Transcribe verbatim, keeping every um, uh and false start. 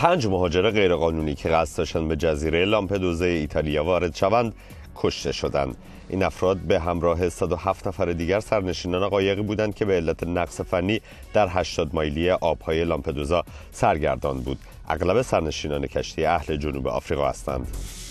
پنج مهاجر غیرقانونی که قصد داشتند به جزیره لامپدوزا ایتالیا وارد شوند کشته شدند. این افراد به همراه صد و هفت نفر دیگر سرنشینان قایقی بودند که به علت نقص فنی در هشتاد مایلی آبهای لامپدوزا سرگردان بود. اغلب سرنشینان کشتی اهل جنوب آفریقا هستند.